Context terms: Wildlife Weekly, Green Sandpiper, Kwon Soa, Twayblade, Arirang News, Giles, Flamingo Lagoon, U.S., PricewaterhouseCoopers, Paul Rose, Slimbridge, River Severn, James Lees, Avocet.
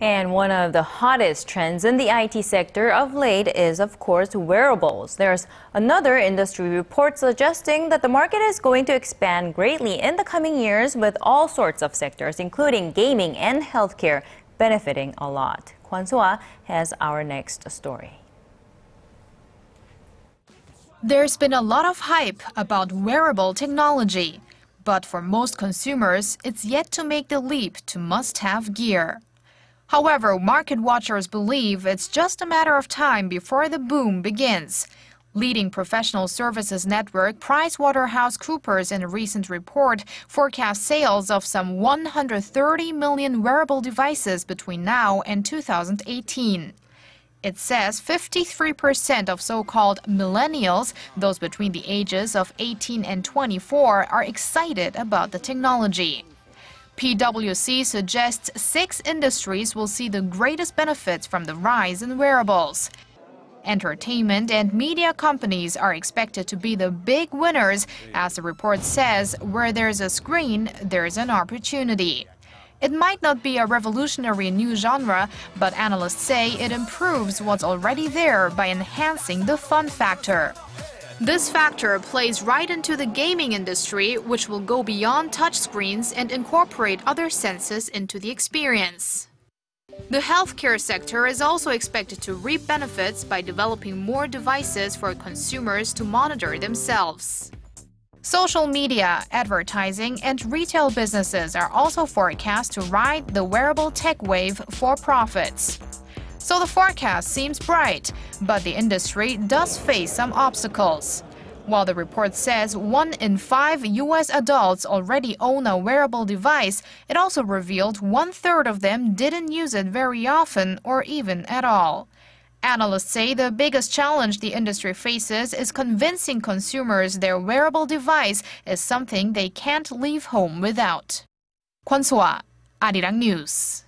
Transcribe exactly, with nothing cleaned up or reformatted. And one of the hottest trends in the I T sector of late is, of course, wearables. There's another industry report suggesting that the market is going to expand greatly in the coming years, with all sorts of sectors, including gaming and healthcare, benefiting a lot. Kwon Soa has our next story. There's been a lot of hype about wearable technology, but for most consumers, it's yet to make the leap to must-have gear. However, market watchers believe it's just a matter of time before the boom begins. Leading professional services network PricewaterhouseCoopers in a recent report forecast sales of some one hundred thirty million wearable devices between now and two thousand eighteen. It says fifty-three percent of so-called millennials, those between the ages of eighteen and twenty-four, are excited about the technology. P W C suggests six industries will see the greatest benefits from the rise in wearables. Entertainment and media companies are expected to be the big winners, as the report says, where there's a screen, there's an opportunity. It might not be a revolutionary new genre, but analysts say it improves what's already there by enhancing the fun factor. This factor plays right into the gaming industry, which will go beyond touchscreens and incorporate other senses into the experience. The healthcare sector is also expected to reap benefits by developing more devices for consumers to monitor themselves. Social media, advertising, and retail businesses are also forecast to ride the wearable tech wave for profits. So the forecast seems bright, but the industry does face some obstacles. While the report says one in five U S adults already own a wearable device, it also revealed one-third of them didn't use it very often or even at all. Analysts say the biggest challenge the industry faces is convincing consumers their wearable device is something they can't leave home without. Kwon Soa, Arirang News.